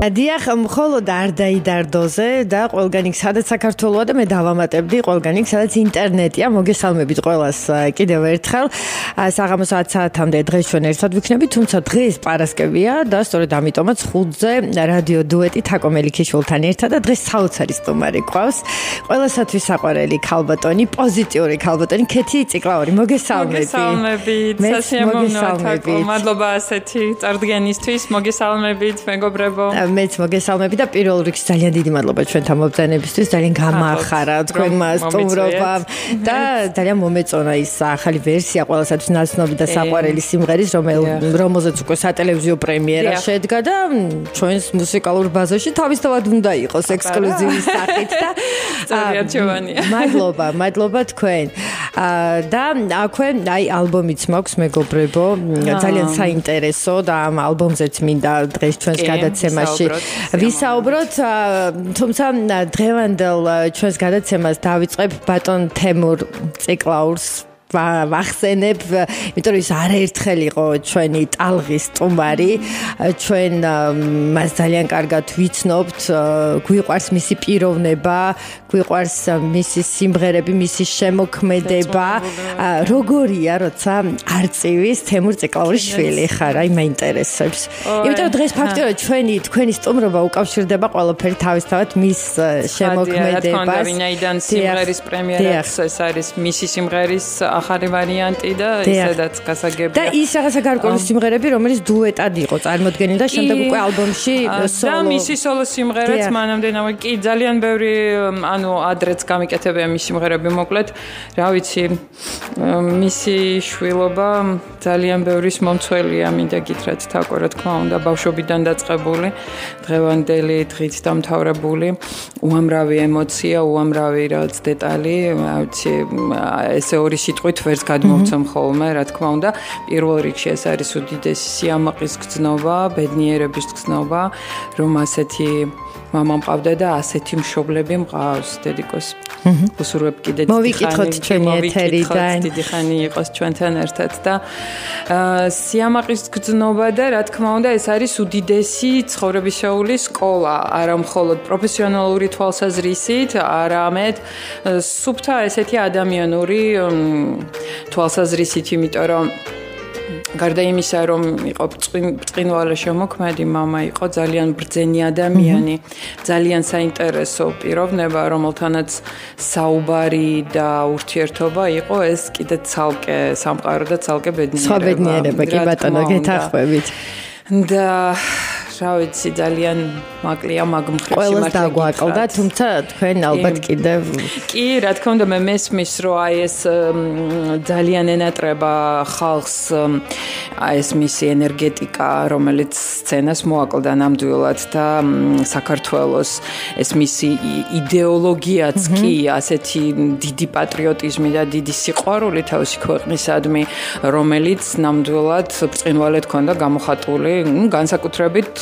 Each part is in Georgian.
Diakh მხოლოდ არ დაიდარდოზე და ყველგან იქ სადაც საქართველოა და მე დავამატებდი ყველგან იქ სადაც ინტერნეტია მოგესალმებით ყველას კიდევ ერთხელ საღამოს 10 საათამდე დღეს ჩვენ ერთად ვიქნებით თუმცა დღეს პარასკევია და სწორედ ამიტომაც 5-ზე რადიო დუეტი თაკო მელიქიშვილთან ერთად და დღეს საოცარი სტუმარი გვყავს ყველასათვის საყვარელი ქალბატონი პოზიტიური ქალბატონი ქეთი ციკლაური მოგესალმებით სასიამოვნოა მადლობა ასეთი წარდგენისთვის მოგესალმებით მეგობრებო მეც მოგესალმები და პირველ რიგში ძალიან დიდი მადლობა ჩვენთან მობრძანებისთვის ძალიან გამაახარა თქვენმა სტუმრობამ და ძალიან მომეწონა ის ახალი ვერსია ყველასათვის ნაცნობი და საყვარელი სიმღერის რომელზეც უკვე სატელევიზიო პრემიერა შედგა და ჩვენს მუსიკალურ ბაზაში თავისთავად უნდა იყოს ექსკლუზივის სახით და ძალიან ჩევანია მადლობა თქვენ და აქვე აი ალბომიც მაქვს მეგობრებო ძალიან საინტერესო და ამ ალბომზეც მინდა დღეს ჩვენს გადაცემაში ვისაუბროთ თუმცა დღევანდელ ჩვენს გადაცემას დავიწყებ ბატონ თემურ ციკლაურს ვახსენებ იმიტომ რომ ის არაერთხელ იყო ჩვენი ტალღის სტუმარი ჩვენ მას ძალიან კარგად ვიცნობთ გვიყვარს მისი პიროვნება გვიყვარს მისი სიმღერები მისი შემოქმედება როგორია როცა არწივის თემურ ციკლაურის შვილი ხარ აი მაინტერესებს იმიტომ რომ დღეს ფაქტობრივად თქვენი სტუმრობა უკავშირდება ყველაფერი თავისთავად მის შემოქმედებას ვინაიდან სიმღერის პრემიერაც ეს არის მისი სიმღერის ახალი ვარიანტი და ისედაც გასაგებია. და ის რაღაცა გარკვეული სიმღერები, რომელიც დუეტად იყო წარმოდგენილი და შემდეგ უკვე ალბომში სოლო. და მისი სოლო სიმღერაც მანამდე კი ძალიან ბევრი, ანუ ადრეც გამიკეთებია მის სიმღერები მოკლედ. რა ვიცი, მისი შვილობა ძალიან ბევრის მომცველია, მინდა გითხრათ თაკო, რა თქმა უნდა, ბავშვობიდან დაწყებული, დღევანდელი დღით დამთავრებული, უამრავი ემოცია, უამრავი რაც დეტალი, რა ვიცი, ესე ორი სიტყვით ვერც გადმოვცემ ხოლმე, რა თქმა უნდა, პირველ რიგში ეს არის უდიდესი სიამაყის გრძნობა, ბედნიერების გრძნობა, რომ ასეთი მამა მყავდა და ასეთი მშობლები მყავს, დედიკოს. გუსურვებ კიდე მოვიკითხოთ ჩვენი ეთერიდან, დიდი ხანი იყოს ჩვენთან ერთად და სიამაყის გრძნობა და რა თქმა უნდა, ეს არის უდიდესი ცხოვრებისეული სკოლა, არა მხოლოდ პროფესიონალური თვალსაზრისით, არამედ სუფთა ესეთი ადამიანური თვალსაზრისით, იმიტომ რომ გარდა იმისა, რომ იყო ბრწყინვალე შემოქმედი, мама იყო ძალიან ბრძენი ადამიანი, ძალიან საინტერესო პიროვნება, რომელთანაც საუბარი და ურთიერთობა იყო, ეს კიდე ცალკე სამყარო და ცალკე ბედნიერება. სხვა ბედნიერება, კი ბატონო, გეთახმებით. და რა ვიცი, ძალიან მაკლია მაგ მხრივში მართლა. ყველას დაგვაკლდა, თუმცა თქვენ ალბათ კიდევ კი, რა თქმა უნდა, მე მესმის, რომ აი ეს ძალიან ენატრება ხალხს, აი ეს მისი ენერგეტიკა, რომელიც სცენას მოაკლდა ნამდვილად და საქართველოს ეს მისი იდეოლოგიაც კი, ასეთი დიდი პატრიოტიზმი და დიდი სიყვარული თავისი ქვეყნისადმი, რომელიც ნამდვილად ბრწყინვალედ ჰქონდა გამოხატული, განსაკუთრებით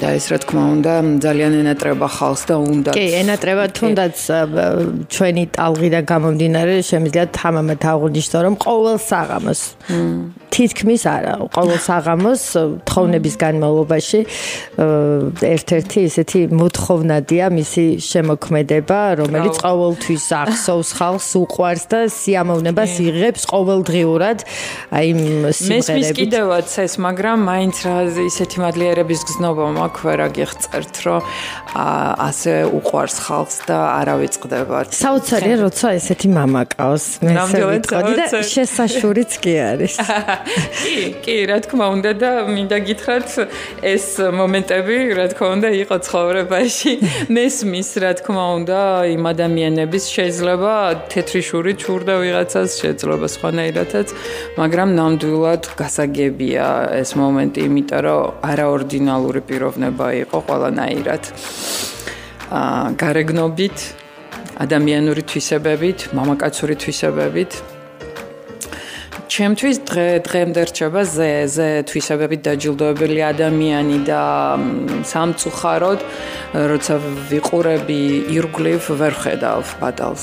და ეს რა თქმა უნდა ძალიან ენატრება ხალხს და უნდა კი ენატრება თუნდაც ჩვენი ტალღიდან გამომდინარე შემიძლია თამამად აღვნიშნო რომ ყოველ საღამოს თითქმის არა ყოველ საღამოს თხოვნების განმავლობაში ერთ-ერთი ესეთი მოთხოვნადია მისი შემოქმედება რომელიც ყოველთვის ახსოვს ხალხს უყვარს და სიამოვნებას იღებს ყოველდღიურად აი სიმღერებით მესმის კიდევაც ეს მაგრამ მაინც რა ისეთი მადლიერების გზნობა მაგვერა გიხწერთ რომ ასე უყვარს ხალხს და არავიწყდებათ. საოცარია როცა ესეთი мама ყავს. მე ესე ვიტყოდი და შესაშურიც კი არის. კი, რა თქმა უნდა და მინდა გითხრათ ეს მომენტები, რა თქმა უნდა, იყო ცხოვრებაში. მესმის, რა თქმა უნდა, იმ ადამიანების შეიძლება თეთრი შური ჩურდა ვიღაცას, შეიძლება სხვანაირადაც, მაგრამ ნამდვილად გასაგებია ეს მომენტი, იმიტომ რომ არაორდინალური პიროვნება იყო ყველანაირად გარეგნობით, ადამიანური თვისებებით, მამაკაცური თვისებებით. ჩემთვის დღემდე რჩება ზე თვისებებით დაჯილდოებული ადამიანი და სამწუხაროდ, როცა ვიყურები ირგვლივ ვერ ხედავ ბატალს.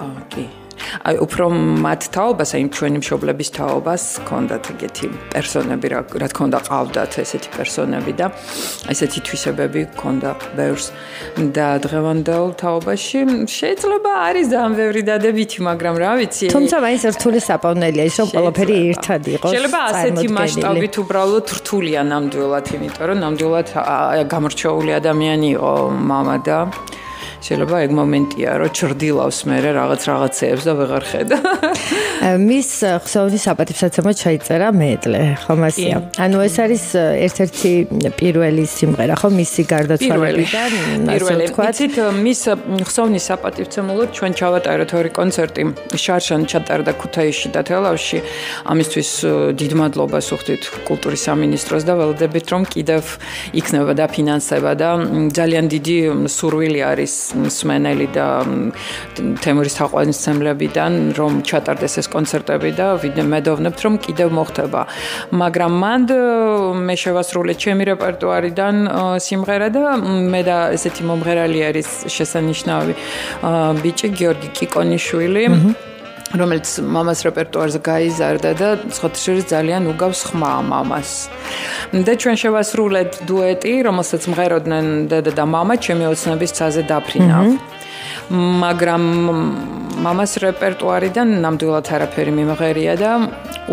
Okay. I from Matt Taubas, I'm training Shoblabis Taubas, conduct get him persona that conduct out that I said persona vida. I said it was a baby conduct bears that Revandel Taubashim shades Labaris and very that the Vitimagram Ravitsi. Sometimes there's two saponelia, so Palaperi Tadiko. Shelba said he must have to Bravo Turtulia, Namdula Timitor, Namdula Gamarcholia Damiani or Mamada. შეიძლება ეგ მომენტია რომ ჭრდილავს მე რაღაცებს და ვეღარ ხედავ. მის ხსოვნის აპატივსაცემად ჩაიწერა მეტლე, ხო მასია. ანუ ეს არის ერთ-ერთი პირველი სიმღერა, ხო მისი გარდაცვალებიდან, ასე ვთქვათ. მის ხსოვნის აპატივცემულოდ ჩვენ ჩავატარეთ ორი კონცერტი. შარშან ჩატარდა ქუთაისში და თელავში. ამისთვის დიდ მადლობას უხდით კულტურის სამინისტროს და ველოდებით რომ კიდევ იქნება დაფინანსება და ძალიან დიდი სურვილი არის მსმენელი და თემურის თაყვანისმცემლებიდან რომ ჩატარდეს ეს კონცერტები და მედოვნებთ რომ კიდევ მოხდება მაგრამ მანდ მე შევასრულე ჩემი რეპერტუარიდან სიმღერა და მე და ესეთი მომღერალი არის შესანიშნავი ბიჭი გიორგი კიკონიშვილი რომელიც მამას რეპერტუარზე გაიზარდა და ცოტაშორის ძალიან უგავს ხმა მამას. და ჩვენ შევასრულეთ დუეტი, რომელსაც მღეროდნენ დედა და მამა ჩემი ოცნების ცაზე დაფრინა. მაგრამ მამას რეპერტუარიდან ნამდვილად არაფერი მიმღერია და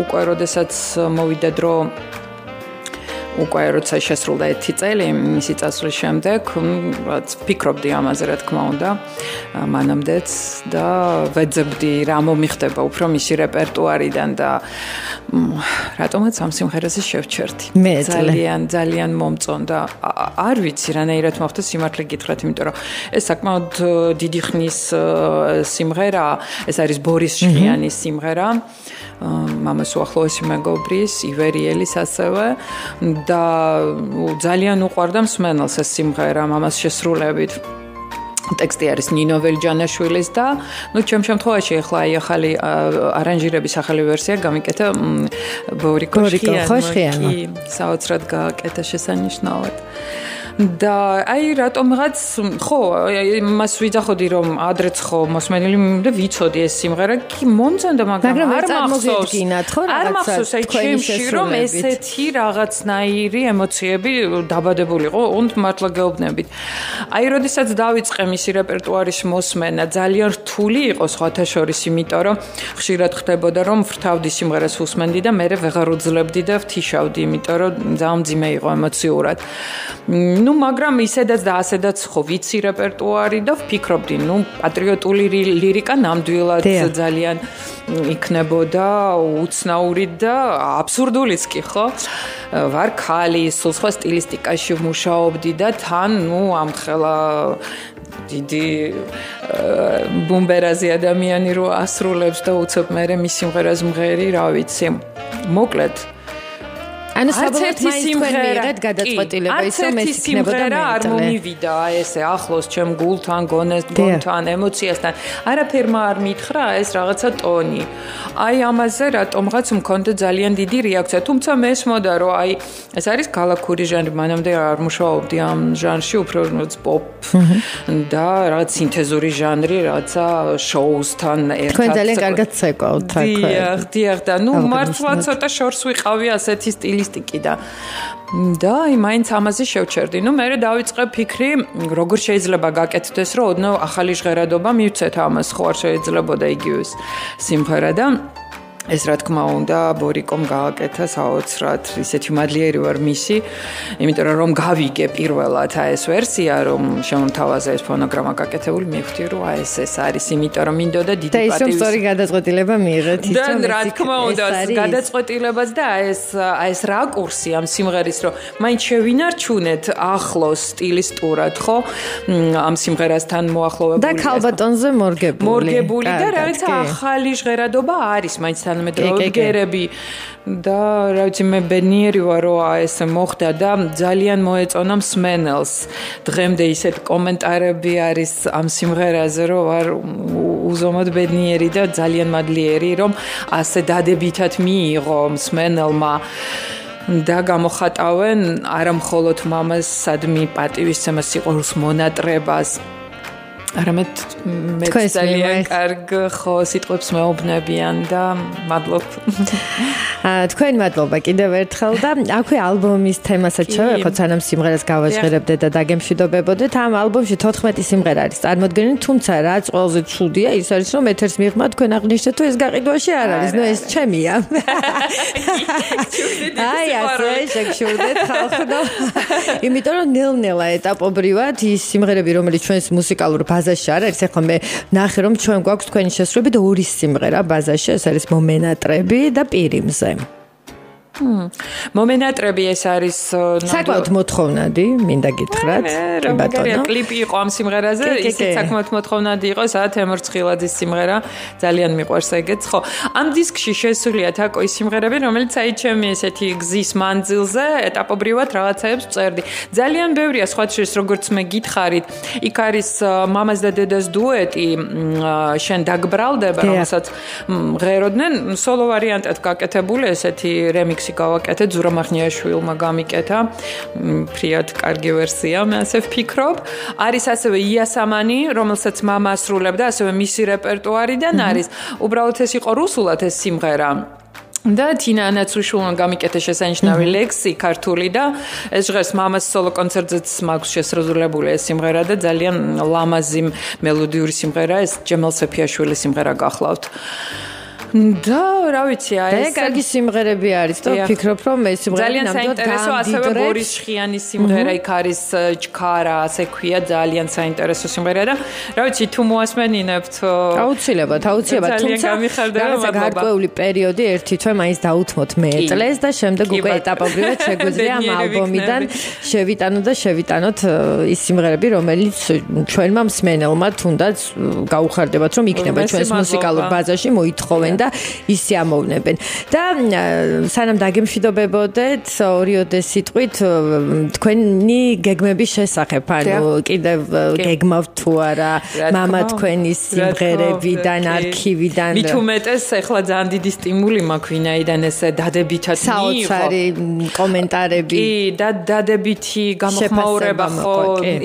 უკვე როდესაც მოვიდა დრო უკვე როცა შესრულდა 1 წელი მისი წასვლის შემდეგ რაც ფიქრობდი ამაზე რა თქმა უნდა მანამდეც და ვეძებდი რა მომიხდება უფრო მისი რეპერტუარიდან და რატომაც ამ სიმღერაზე შევჩერდი ძალიან მომწონდა არ ვიცი რანაირად მოხდა სიმართლე გითხრათ იმიტომ რომ ეს საკმაოდ დიდი ხნის სიმღერა ეს არის ბორის შხიანის სიმღერა მამას უახლოესი მეგობრის ივერიელის ასევე და ძალიან უყვარდა მსმენელს ეს სიმღერა მამას შესრულებით ტექსტი არის ნინო ველჯანაშვილის და ნუ ჩემ შემთხვევაში ახლა ახალი არანჟირების ახალი ვერსია გამიკეთა ბორიკო ხოშხიანმა საოცრად გააკეთა შესანიშნავად და აი რატომღაც ხო მას ვიძახოდი რომ ადრეც ხო მოსმენილი და ვიცოდი ეს სიმღერა კი მომწონდა მაგრამ არ მახსოვს არ მახსოვს აი ჩემში რომ ესეთი რაღაცნაირი ემოციები დაბადებულიყო უნდა მართლა გეუბნებით აი როდესაც დავიწყე მისი რეპერტუარის მოსმენა ძალიან რთული იყო სხვათა შორის იმიტომ რომ ხშირად ხდებოდა რომ ვრთავდი სიმღერას უსმენდი და მე ვეღარ უძლებდი და ვთიშავდი იმიტომ რომ ძალიან ძიმე იყო ემოციურად ну მაგრამ ისედაც და ასედაც ხო ვიცი რეპერტუარი და ვფიქრობდი ну პატრიოტული ლირიკა ნამდვილად ძალიან იქნებოდა უცნაური და აბსურდულიც კი ხო ვარ ხალი სულ სხვა სტილისტიკაში ვმუშაობდი და თან ну ამხელა დიდი ბუმბერაზი ადამიანი რო ასრულებს და უცებ მე მის სიმღერას მღერი რა ვიცი მოკლედ ანუ საბოლოოდ მაინც თქვენიერად გადაწყვეტილება ის რომ ეს იქნებოდა მეტალე. არ მომივიდა ესე ახლოს ჩემ გულთან, გონთან, ემოციასთან. არაფერმა არ მითხრა ეს რაღაცა ტონი. აი ამაზე რატომღაც მქონდა ძალიან დიდი რეაქცია. თუმცა მესმოდა რომ აი ეს არის ქალაქური ჟანრი, მანამდე არ მუშაობდი ამ ჟანრში, უფრო პოპ და რაღაც სინთეზური ჟანრი, რაღაცა შოუსთან ერთად. თქვენ ძალიან კარგად ცეკავთ აქ. დიახ და ნუ მართლა ცოტა შორს ვიყავი ასეთი სტილი ტიკიდა და აი მაინც ამაზე შევჩერდი. ნუ მე დავიწყე ფიქრი, როგორ შეიძლება გაკეთდეს, რომ ოდნავ ახალი ჟღერადობა მივცეთ ამას, ხო არ შეიძლებოდა იგივეს სიმღერა და ეს რა თქმა უნდა ბორიკომ გააკეთა საოცრად ისეთი მადლიერი ვარ მისი, იმიტომ რომ გავიგე პირველად აი ეს ვერსია, რომ შემოთავაზა ეს ფონოგრამა გაკეთებული, მივხვდი რომ აი ეს არის, იმიტომ რომ მინდოდა დიდი პატივი. და ის სწორი გადაწყვეტილება მიიღეთ ის რომ რა თქმა უნდა გადაწყვეტილებას და აი ეს რაკურსი ამ სიმღერის რომ მაინც შევინარჩუნეთ ახლოს სტილისტურად, ხო? ამ სიმღერასთან მოახლოვებული და ქალბატონზე მორგებული და რაღაც ახალი ჟღერადობა არის მაინც მედროვე გერები და რა ვიცი მე ბენიერი ვარ რომ ეს მოხდა და ძალიან მოეწონა მსმენელს. დღემდე ისეთ კომენტარები არის ამ სიმღერაზე რომ ვარ უზომოდ ბენიერი და ძალიან მადლიერი რომ ასე დადებითად მიიღო მსმენელმა და გამოხატავენ არა მხოლოდ მამას სადმი პატივისცემას, სიყვარულს, მონატრებას არამედ მე ძალიან კარგ ხო სიტყვებს მეუბნებიან და მადლობ. თქვენ მადლობა კიდევ ერთხელ და აქვე ალბომის თემასაც შევეხოთ, სანამ სიმღერას გავაჟღერებდეთ და დაგემშვიდობებოდეთ. ამ ალბომში 14 სიმღერა არის წარმოდგენილი, თუმცა რაც ყველაზე ცუდია ის არის რომ ეთერს მიღმა თქვენ აღნიშნეთ თუ ეს გაყიდვაში არ არის. ნუ ეს ჩემია. აი ასე შეგშურდეთ ხალხო. იმიტომ რომ ნელ-ნელა ეტაპობრივად ის სიმღერები რომელიც ჩვენს მუსიკალურ ბაზაში არის, ეხლა მე ნახე რომ ჩვენ გვაქვს თქვენი შესრულება და ორი სიმღერა ბაზაში, ეს არის მომენატრები და პირიმზე. მომენატრები ეს არის საკმაოდ მოთხოვნადი, მინდა გითხრათ, ბატონო. კლიპი იყო ამ სიმღერაზე, ისიც საკმაოდ მოთხოვნადი იყო, სადაც ემორცხილაძის სიმღერა ძალიან მიყვარს ეგეც, ხო. ამ დისკში შესულია თაკო ის სიმღერები, რომელიც აი ჩემი ესეთი გზის მანძილზე ეტაპობრივად რაღაცებს წერდი. ძალიან ბევრია სხვა შეს როგორც მე გითხარით. იქ არის მამას და დედას დუეტი, შენ დაგბრალდება, რომელსაც ღეროდნენ, სოლო ვარიანტად გაკეთებული ესეთი რემიქსი გავაკეთე, ზურამ ახნიაშვილმა გამიკეთა ფრიად კარგი ვერსია, მე ასე ვფიქრობ. არის ასევე იასამანი, რომელსაც мама ასრულებდა, ასევე მისი რეპერტუარიდან არის. უბრალოდ ეს იყო რუსულად ეს სიმღერა. და თინა ანაცუშულმა გამიკეთე შესანიშნავი ლექსი ქართული და ეს ჟღერს მამას სოლო კონცერტზეც მაქვს შესრულებული ეს სიმღერა და ძალიან ლამაზი მელოდიური სიმღერა, ეს ჯემალ სეფიაშვილის სიმღერა გახლავთ. და რა ვიცი ეს კარგი სიმღერები არის და ვფიქრობ რომ ეს სიმღერები ნამდვილად ძალიან საინტერესო, ასევე ბორის ხიანის სიმღერა იქ არის ჯქარა, ასე ქვია, ძალიან საინტერესო სიმღერა და რა ვიცი თუ მოასმენინებთ აუცილებლად თუმცა რაღაცა გარკვეული პერიოდი ერთი თვე მაინც დაუთმოთ მეეწლეს და შემდეგ უკვე ეტაპობრივად შეგვიძლია ამ ალბომიდან შევიტანოთ ის სიმღერები რომელიც ჩვენმა მსმენელმა თუნდაც გაუხარდებათ რომ იქნება ჩვენს მუსიკალურ ბაზაში მოითხოვენ და ისე ამოვნებენ. და სანამ დაგემშვიდობებოდეთ, ორი-ოდე სიტყვით თქვენი გეგმების შესახებ, ანუ კიდევ გეგმავთ თუ არა мама თქვენის სიმღერებიდან, არქივიდან. მით უმეტეს ახლა ძალიან დიდი სტიმული მაქვს, ვინაიდან ეს დადებითად მიიღო. საოცარი კომენტარები. კი, და დადებითი გამოხმაურება, ხო,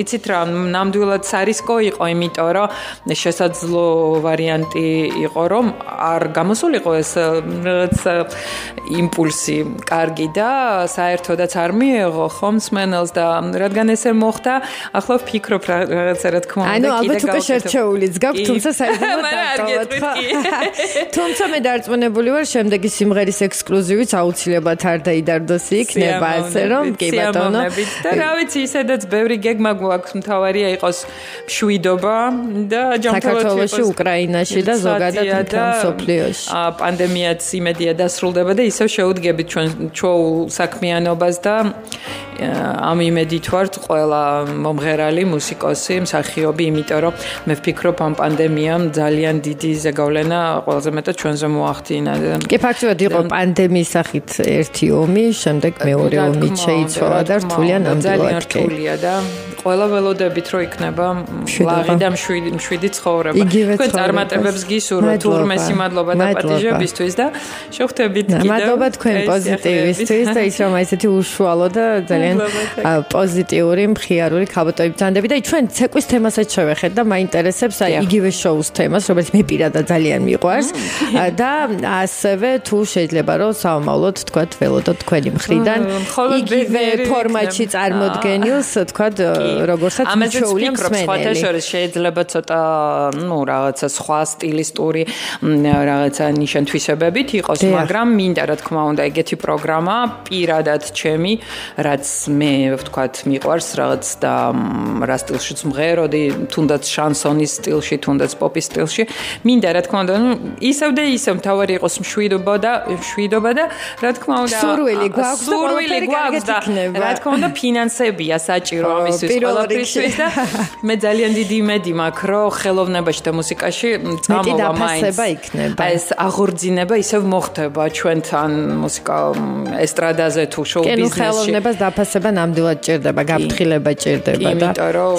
იცით რა, ნამდვილად სარისკო იყო, იმიტომ რომ შესაძლო ვარიანტი იყო რომ არ გამოსულიყო ეს რაღაც იმპულსი კარგი და საერთოდაც არ მიეღო ხომ მსმენელს და რადგან ესე მოხდა, ახლა ვფიქრობ რაღაცა რა თქმა უნდა კიდე ალბათ უკვე შერჩეულიც გაქვს, თუმცა საერთოდ არ გეტყვით. თუმცა მე დარწმუნებული ვარ, შემდეგი სიმღერის ექსკლუზივიც აუცილებლად არ დაიდარდოს იქნება, ასე რომ კი ბატონო. და რა ვიცი, ისედაც ბევრი გეგმა გვაქვს, მთავარია იყოს მშვიდობა და საქართველოში, უკრაინაში და ზოგადად მთელ პანდემიაც იმედია დასრულდება და ისევ შეუდგებით ჩვეულ საქმიანობას და ამ იმედით ვართ ყველა მომღერალი, მუსიკოსი, მსახიობი, იმიტომ რომ მე ვფიქრობ ამ პანდემიამ ძალიან დიდი ზეგავლენა ყველაზე მეტად ჩვენზე მოახდინა. კი ფაქტობრივად იყო პანდემიის სახით ერთი ომი, შემდეგ მეორე ომი შეიცვალა და რთულია ნამდვილად და ყველა ველოდებით რომ იქნება ლაღი და მშვიდი ცხოვრება. თქვენ წარმატებებს გისურვებთ, უმრავლესი მადლობა დაპატიჟებისთვის და შევხვდებით კიდევ. მადლობა თქვენ პოზიტივისთვის და ის რომ ესეთი უშუალო და ძალიან პოზიტიური, მხიარული ქალბატონები ბრძანდები და ჩვენ ცეკვის თემასაც შევეხეთ და მაინტერესებს აი იგივე შოუს თემას, რომელიც მე პირადად ძალიან მიყვარს და ასევე თუ შეიძლება რომ საომავლოდ თქვა ველოდოთ თქვენი მხრიდან იგივე ფორმატში წარმოდგენილს თქვა როგორც ჩვეულებსმენელი. ამას ვფიქრობ სხვათაშორის შეიძლება ცოტა, ну, რაღაცა სხვა სტილისტური რაღაცა ნიშანთვისებებით იყოს, მაგრამ მინდა რა თქმა უნდა ეგეთი პროგრამა პირადად ჩემი, რაც მე ვთქვათ მიყვარს რაღაც და რა სტილშიც მღეროდი, თუნდაც შანსონის სტილში, თუნდაც პოპის სტილში. მინდა რა თქმა უნდა, ну, ისევ და ისევ თავარი იყოს მშვიდობა და რა თქმა უნდა სურვილი გვაქვს და რა თქმა უნდა ფინანსებია საჭირო ამისთვის ყველაფრისთვის და მე ძალიან დიდი იმედი მაქვს რომ ხელოვნებაში და მუსიკაში წამოვა მაინც ეს აღორძინება ისევ მოხდება ჩვენთან მუსიკა ესტრადაზე თუ შოუ ბიზნესში ხელოვნებას დაფასება ნამდვილად ჭირდება გაფრთხილება ჭირდება და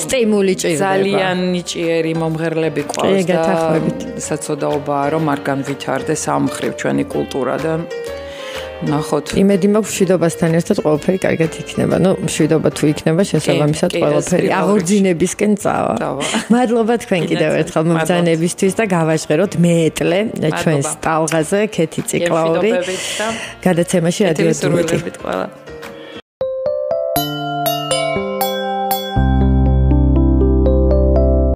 სტიმული ჭირდება ძალიან ნიჭიერი მომღერლები ყავს და საწოდაობაა რომ არ განვითარდეს ამ ხრივ ჩვენი კულტურა და ნახოთ. იმედი მაქვს მშვიდობასთან ერთად ყველაფერი კარგად იქნება. ნუ მშვიდობა თუ იქნება, შესაბამისად ყველაფერი აღორძინებისკენ წავა. მადლობა თქვენ კიდევ ერთხელ მოგზაინებისთვის და გავაჟღეროთ მეტლე ჩვენს ტალღაზე ქეთი ციკლაური. გადაცემაში რადიო თურმიტი.